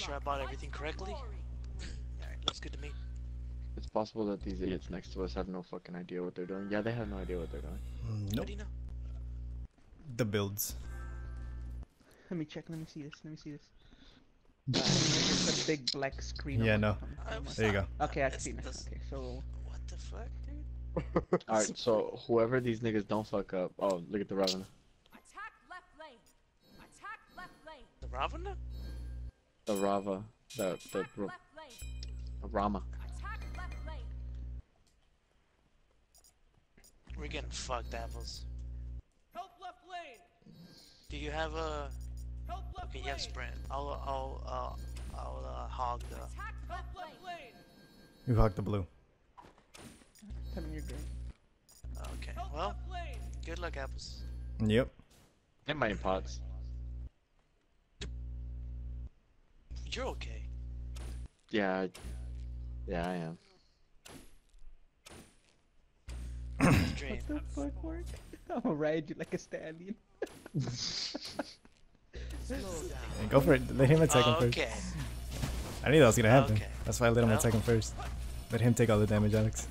sure I bought everything correctly. Alright, looks good to me. It's possible that these idiots next to us have no fucking idea what they're doing. Yeah, they have no idea what they're doing. Nope. How do you know? The builds. Let me check, let me see this. There's a big black screen. Yeah, no. There you go. Okay, I can see now. Okay, so... What the fuck, dude? Alright, so whoever these niggas don't fuck up... Oh, look at the Ravana. Attack left lane! Attack left lane! The Ravana? The Rava. The Rama. Attack left lane! We're getting fucked, apples. Help left lane! Do you have a... Okay, yeah, sprint. I'll hog the... You hog the blue. Okay, well, good luck, apples. Yep. And my pots. You're okay. Yeah, I am. What the fuck, Mark? I'll ride you like a stallion. Go for it. Let him attack him first. Okay. I knew that was gonna happen. Okay. That's why I let him attack him first. Let him take all the damage, Alex.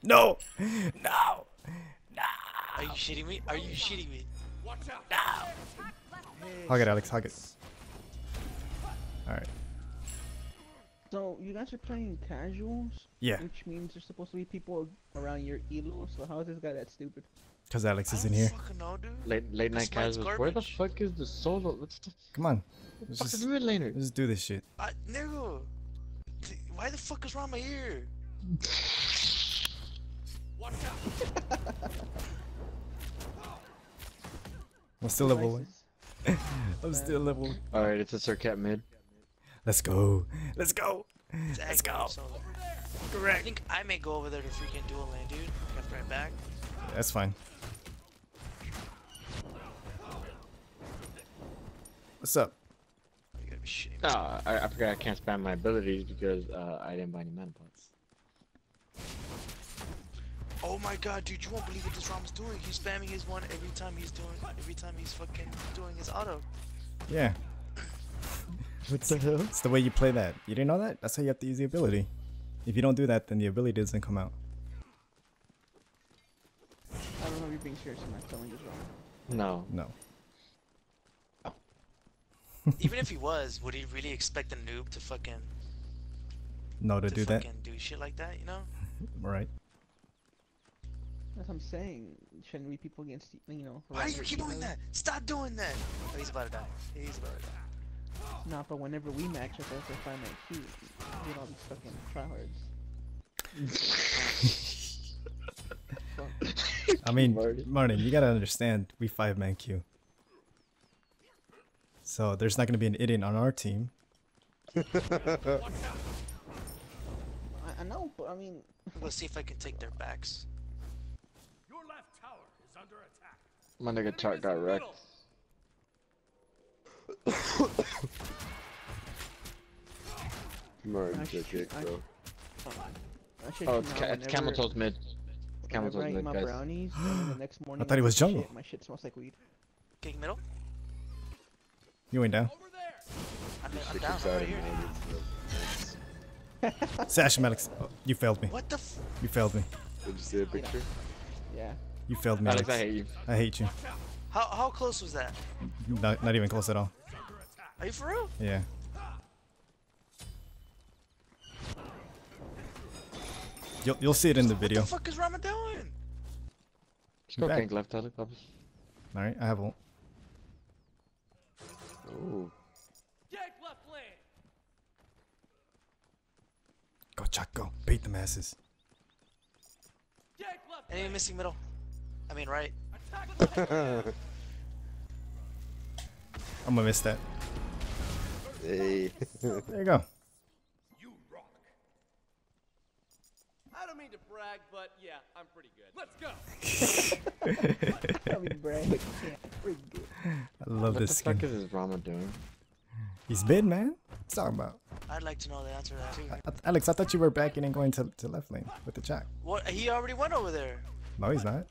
No! No! No! Are you shitting me? Are you shitting me? No! Hog it, Alex. Hog it. Alright. So, you guys are playing casuals? Yeah. Which means there's supposed to be people around your elo, so how is this guy that stupid? Cause Alex is in here. Know, late night casuals. Where the fuck is the solo? Come on. Let's do it later. Let's do this shit. Nigga, why the fuck is Rama here? Watch out. I'm still level one. I'm still level one. Alright, it's a Serqet mid. Let's go. Let's go. Let's go. Correct. I think I may go over there to freaking dual lane, dude. Got right back. Yeah, that's fine. What's up? No, I forgot I can't spam my abilities because I didn't buy any mana pots. Oh my god, dude, you won't believe what this Rama's doing. He's spamming his one every time he's fucking doing his auto. Yeah. What the hell? It's the way you play that. You didn't know that? That's how you have to use the ability. If you don't do that, then the ability doesn't come out. I don't know if you're being serious or not. Telling you wrong. No. No. Even if he was, would he really expect a noob to fucking do shit like that, you know? Right. That's what I'm saying. Shouldn't we people against why do you keep doing that? Stop doing that! Oh, he's about to die. Nah, but whenever we match up after 5 minutes, we get all these fucking tryhards. I mean, Martin, you gotta understand, we 5-man queue. So there's not gonna be an idiot on our team. I know, but I mean, let's see if I can take their backs. Your left tower is under attack. My nigga chart got wrecked. Martin's a dick, bro. Oh, it's camel toes mid. Camel toes mid, guys. Brownies, the next morning, I thought he was jungle. My shit smells like weed. King middle. You ain't down. I'm down. Right here. Sash him, Alex. Oh, you failed me. What the f? You failed me. Did you see a picture? Yeah. You failed me, Alex. I hate you. I hate you. How close was that? Not even close at all. Are you for real? Yeah. You'll see it in the video. What the fuck is Rama doing? Just go gank left, Alex. All right, I have ult. Ooh. Go Chaco, beat the masses. Enemy missing middle. I mean right. I'm gonna miss that. Hey. There you go. You rock. I don't mean to brag, but yeah, I'm pretty good. Let's go. I mean brag. Yeah, pretty good. I love this skin. What the fuck is this Rama doing? He's mid, man. What's talking about? I'd like to know the answer to that too. Alex, I thought you were backing and going to left lane with the Jack. What? He already went over there. No, he's not.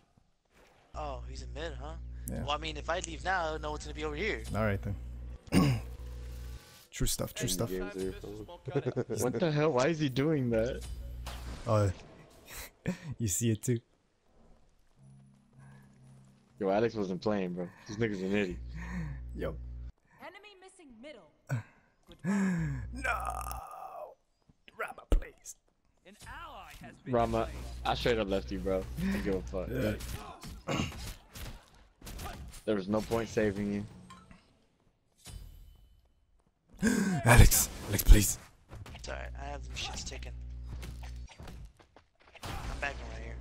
Oh, he's in mid, huh? Yeah. Well, I mean, if I leave now, no one's gonna be over here. All right then. True stuff, true stuff. What the hell? Why is he doing that? Oh, you see it too. Yo, Alex wasn't playing, bro. This nigga's an idiot. Yo. Enemy missing middle. No! Rama, please. An ally has been Rama, played. I straight up left you, bro. I don't give a fuck. Yeah. There was no point saving you. Alex! Alex, please. It's alright, I have some shits ticking. I'm backing right here.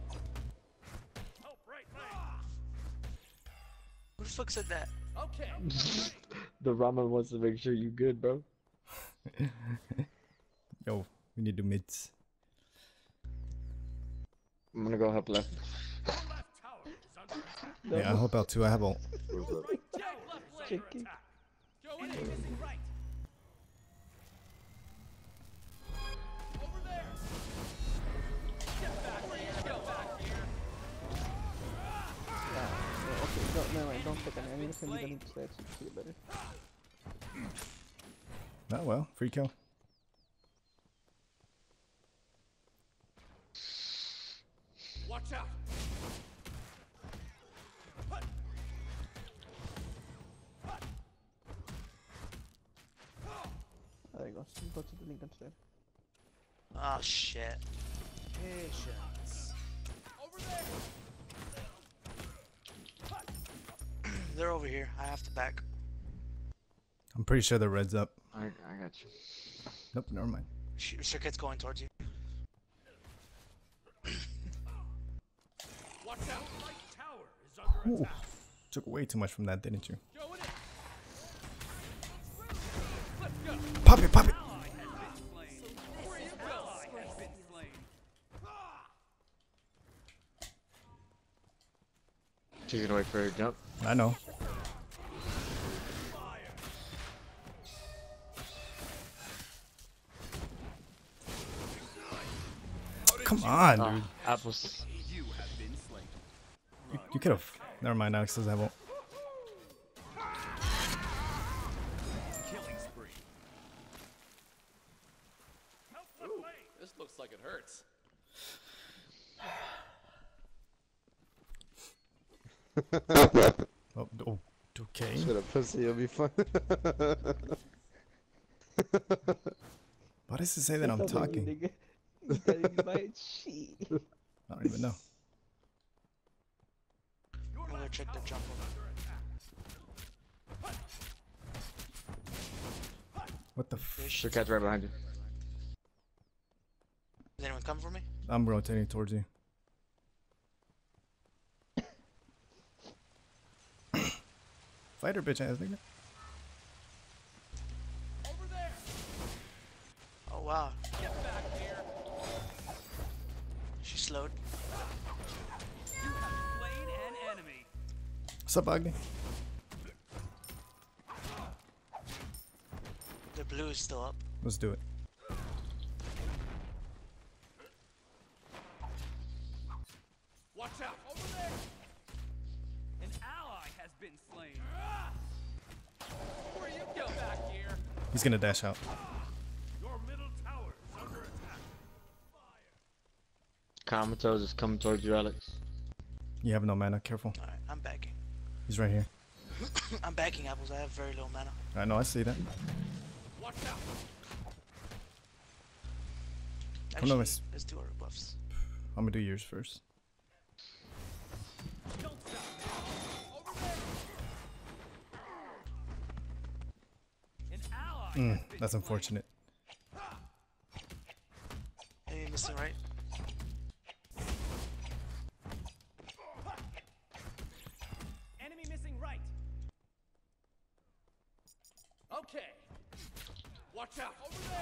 Who the fuck said that? Okay. The Rama wants to make sure you good, bro. Yo, we need to mids. I'm gonna go help left. No. Yeah, I'll help out too. I have all. No, I don't think I'm gonna send you any stats to get better. Oh well, free kill. Watch out! There you go. Go to the link instead. Oh shit! Hey, shots. Over there. They're over here. I have to back. I'm pretty sure the red's up. I got you. Nope, never mind. Serqet's going towards you. Watch out! Light tower is under attack. Took way too much from that, didn't you? Pop it, pop it! She's gonna wait for her jump. I know. Come on, dude. Apples. You could have. Never mind, Alex says I won't. This looks like it hurts. Oh, okay. Shut up, pussy. It'll be fun. Why does it say that I'm talking? I don't even know. Check the jump over. What the fish? The cat's right behind you. Is anyone coming for me? I'm rotating towards you. Fighter bitch ass nigga. Over there. Oh wow. Get back here. She slowed. You have slain an enemy. What's up, Agni? The blue is still up. Let's do it. Watch out over there. An ally has been slain. Before you go back here. He's gonna dash out. Your middle tower is under attack. Comatose is coming towards you, Alex. You have no mana, careful. Alright, I'm backing. He's right here. I'm backing, Apples, I have very low mana. I know, I see that. Watch out. Actually, let's do our buffs. I'm gonna do yours first. That's unfortunate. Hey, you're missing right. Enemy missing right. Okay. Watch out over there.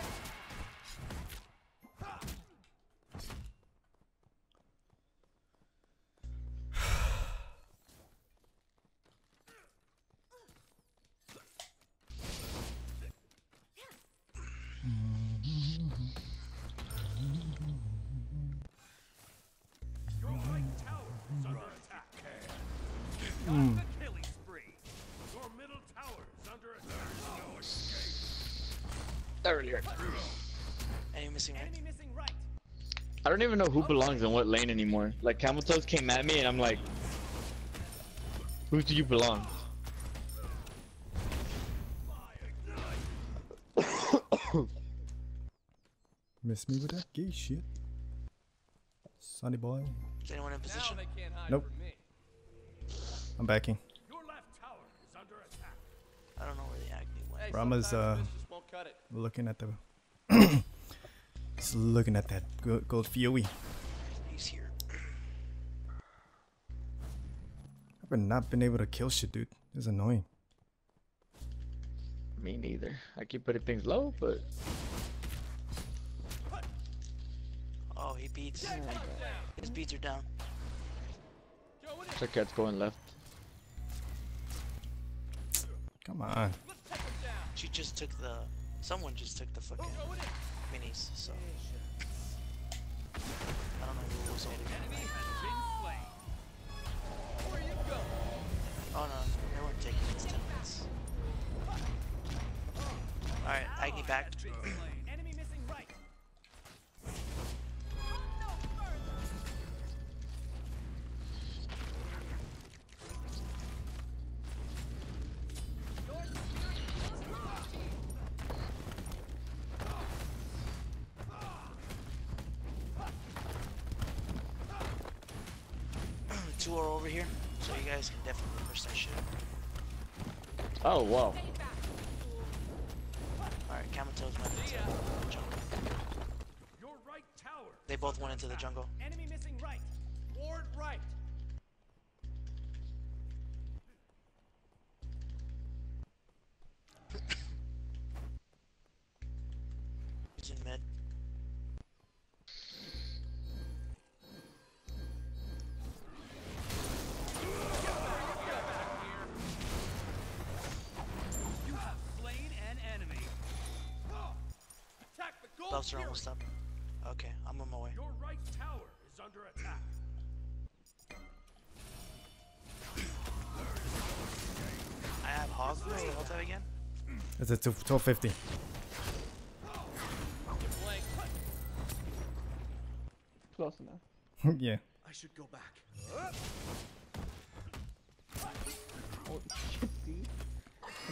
That really hurt. Enemy missing right. I don't even know who belongs in what lane anymore. Like, Camel Toes came at me and I'm like, who do you belong? Miss me with that gay shit. Sunny boy. Is anyone in position? Nope. I'm backing. Your left tower is under attack. I don't know where the Agni went. Hey, Rama's looking at the just looking at that gold Fioe. He's here. I've not been able to kill shit, dude. It's annoying. Me neither. I keep putting things low, but oh, he beats. His beats are down. Serqet's going left. Come on. She just took the. Someone just took the fucking minis, so. I don't know who was holding it. Oh no, they weren't taking its 10 minutes. Alright, Agni back. Two are over here, so you guys can definitely reverse that shit. Oh, wow. Alright, Kamato's went into the jungle. Your right tower. They both went into the jungle. Enemy missing right. Ward right. He's in mid. Buffs are almost up. Okay, I'm on my way. Your right tower is under attack. I have hog. What's the whole time again? It's a 1250. Close enough. Yeah. I should go back. Oh,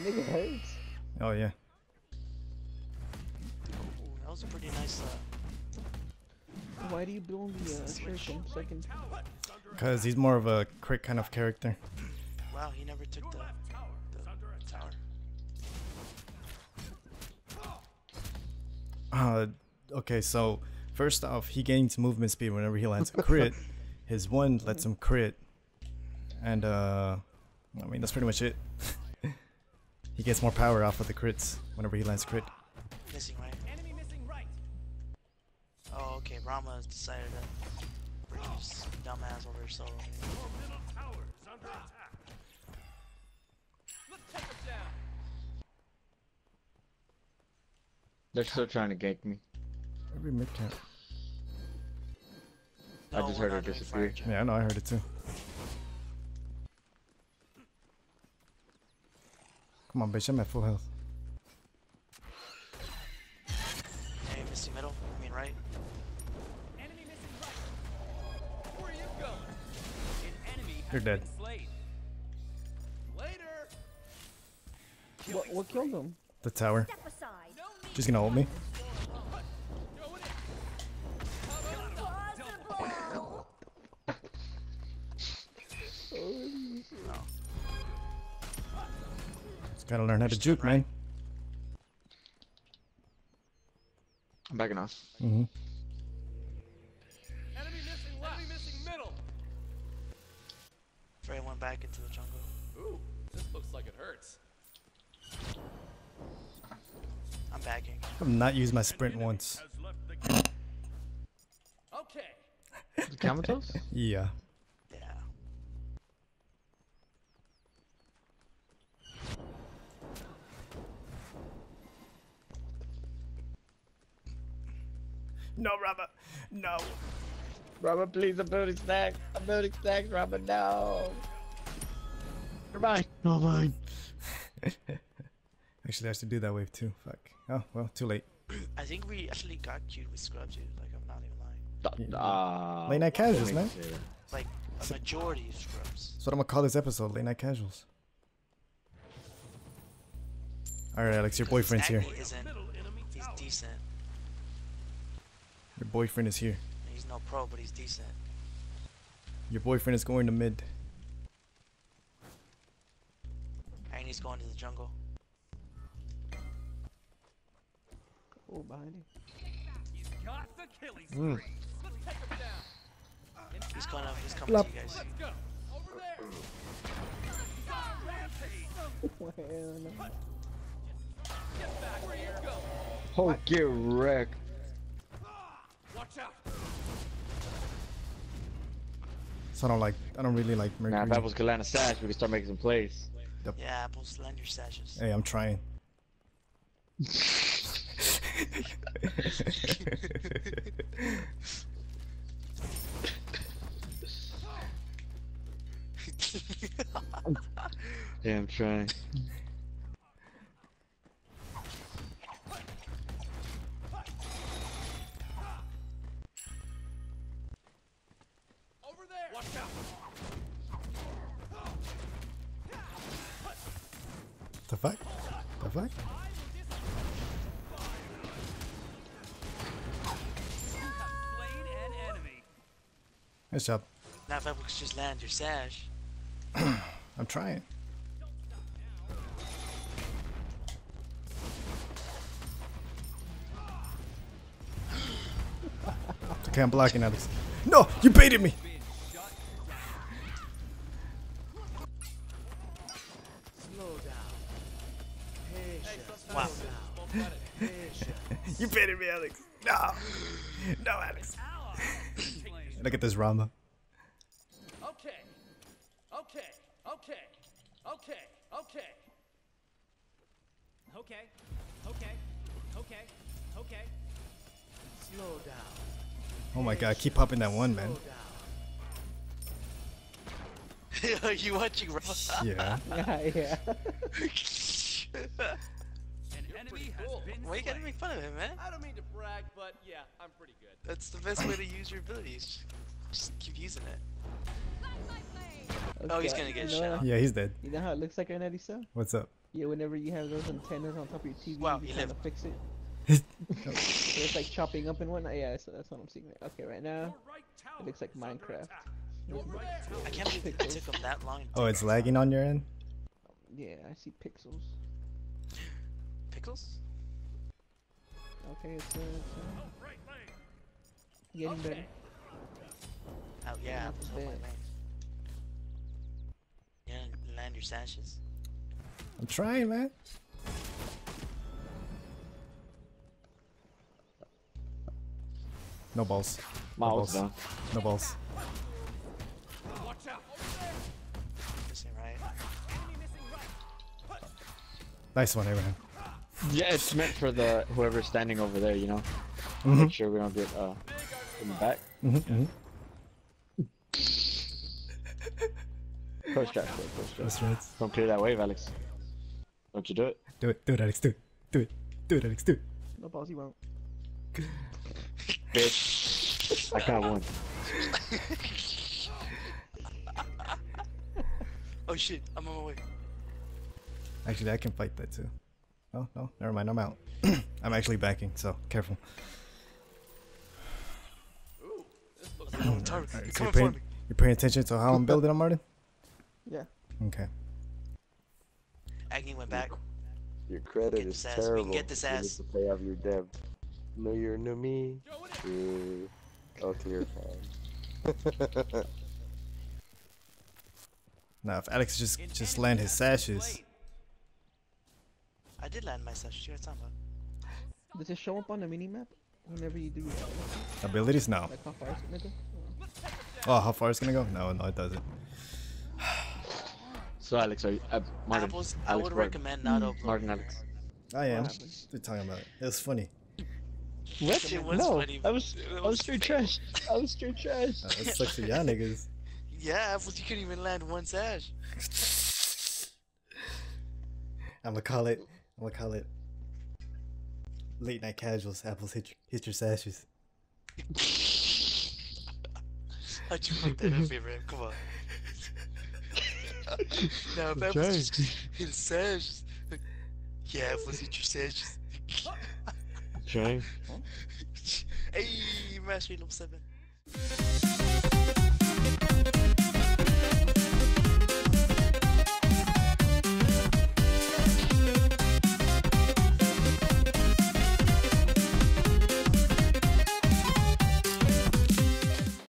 nigga hurts. Oh yeah. That was a pretty nice. Why do you blow the circle second? Because he's more of a quick kind of character. Wow, he never took the tower. Okay, so first off, he gains movement speed whenever he lands a crit. His one lets him crit, and I mean that's pretty much it. He gets more power off of the crits whenever he lands a crit. Missing right. Oh, okay, Rama decided to bring his dumbass over, so. Your middle tower is under attack. Let's take him down. They're still trying to gank me. Every mid camp. No, I just heard her disagree. Yeah, I know, I heard it too. Come on, bitch, I'm at full health. Hey, Missy middle, I mean right. You're dead. What killed him? The tower. She's gonna ult me. No. Just gotta learn how to juke, man. I'm backing off. Mm-hmm. Frey went back into the jungle. Ooh, this looks like it hurts. I'm backing. I've not used my sprint once. Okay. Comatose? Yeah. Yeah. No, Rama. No. Rama, please, I'm building stacks. I'm building stacks, Rama, no. You're mine. Not mine. I Actually, I should do that wave too. Fuck. Oh, well, too late. I think we actually got queued with Scrubs, dude. Like, I'm not even lying. Yeah. Late night casuals, man. Like, a majority of Scrubs. That's what I'm gonna call this episode, late night casuals. Alright, Alex, your boyfriend's here. He's decent. Your boyfriend is here. He's no pro, but he's decent. Your boyfriend is going to mid. And he's going to the jungle. Oh, behind him. He's got the killing spree. Let's take him down. He's going up. He's coming to you guys. Let's go. Over there. Get back where you're going. Oh, get wrecked. Watch out. So I don't really like Mercury. Nah, if Apples could land a sash, we could start making some plays. Yep. Yeah, Apples, land your sashes. Hey, I'm trying. Yeah, I'm trying. The fuck? The fuck? Nice job. Now if I could just land your sash. I'm trying. Okay, I'm blocking Alex. No! You baited me! Wow. You baited me, Alex. No! No, Alex. Look at this Rama. Okay. Slow down. Oh my god, keep popping that one, man. Are you watching Rama? Yeah. Yeah. Why you gotta make fun of him, man? I don't mean to brag, but yeah, I'm pretty good. That's the best way to use your abilities. Just keep using it. Okay. Oh, he's gonna get shot. Yeah, he's dead. You know how it looks like an Eddie cell? What's up? Yeah, whenever you have those antennas on top of your TV, wow, you have to fix it. So it's like chopping up and whatnot. Yeah, so that's what I'm seeing. Okay, right now, it looks like Minecraft. I can't believe it took him that long. Oh, it's lagging on your end? Yeah, I see pixels. Pickles? Okay, it's getting better. Oh yeah, yeah, land your sashes. I'm trying, man. No balls. No balls. No balls. Watch out. Missing right. Nice one, Abraham. Yeah, it's meant for the whoever's standing over there, you know. Mm-hmm. Make sure we don't get in the back. Mm-hmm. First track, first track. Right. Don't clear that wave, Alex. Don't you do it? Do it, Alex, do it. Do it, Alex, do it. No balls, you won't. Bitch, I kind of won. Oh shit, I'm on my way. Actually, I can fight that too. Oh, no, never mind, I'm out. I'm actually backing, so careful. Ooh, this looks right, so you're paying attention to how I'm building on Martin? Yeah. Okay. Agni went back. Your credit is terrible. We can get this ass. You need to pay off your debt. No, you're no me. You're... Okay, you're fine. Now, if Alex just land his sashes... I did land my sash, you're talking about. Does it show up on the minimap? Whenever you do abilities now. Like how far is it gonna go? Oh, how far is it gonna go? No, it doesn't. So Alex, Martin, Apples, Alex, I would recommend not uploading. Martin, Alex. I am. They're talking about it. It was funny. What? It was funny. I was straight trash. I was straight trash. That sucks for y'all niggas. Yeah, Apples, you couldn't even land one sash. I'ma call it. I'm gonna call it Late Night Casuals, Apples Hit Your Sashes. How'd you make that up here, man? Come on. Now, if Apples Hit Your Sashes, yeah, Apples Hit Your Sashes. Hey, Master 7.